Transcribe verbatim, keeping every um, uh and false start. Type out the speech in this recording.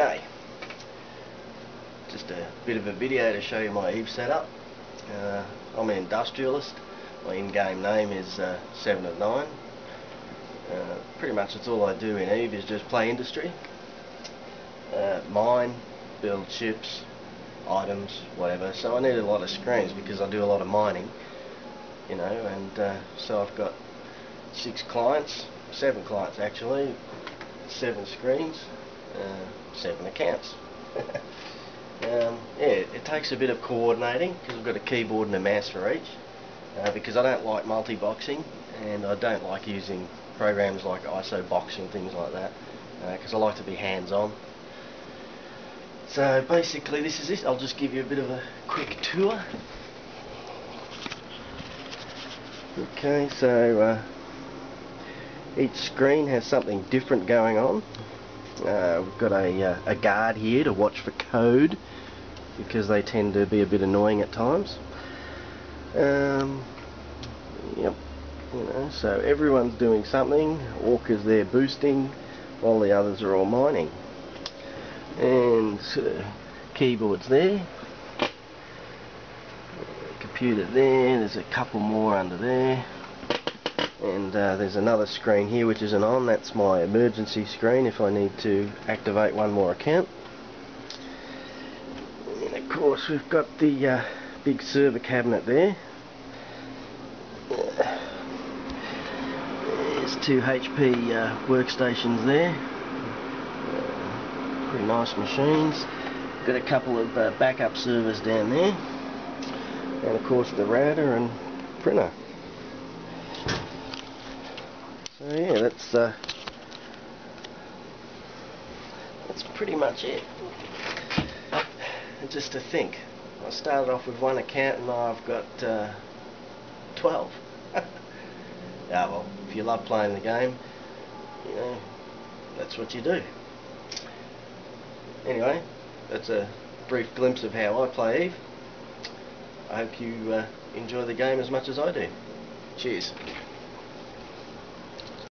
G'day. Just a bit of a video to show you my Eve setup. Uh, I'm an industrialist. My in-game name is uh, Seven of Nine. Uh, pretty much it's all I do in Eve is just play industry. Uh, mine, build ships, items, whatever. So I need a lot of screens because I do a lot of mining. You know, and uh, so I've got six clients, seven clients actually, seven screens. Uh, seven accounts. um, yeah, it takes a bit of coordinating because I've got a keyboard and a mouse for each, uh, because I don't like multi-boxing and I don't like using programs like I S O boxing and things like that, because uh, I like to be hands-on. So basically this is it. I'll just give you a bit of a quick tour. Okay, so uh, each screen has something different going on. Uh, we've got a, uh, a guard here to watch for code because they tend to be a bit annoying at times. Um, yep, you know, so everyone's doing something. Orca's there boosting while the others are all mining. And uh, keyboard's there, computer there, there's a couple more under there. And uh, there's another screen here which isn't on. That's my emergency screen if I need to activate one more account. And of course we've got the uh, big server cabinet there. There's two H P uh, workstations there. Uh, pretty nice machines. Got a couple of uh, backup servers down there. And of course the router and printer. So yeah, that's uh, that's pretty much it. And just to think, I started off with one account and now I've got uh, twelve. Ah well, if you love playing the game, you know, that's what you do. Anyway, that's a brief glimpse of how I play Eve. I hope you uh, enjoy the game as much as I do. Cheers.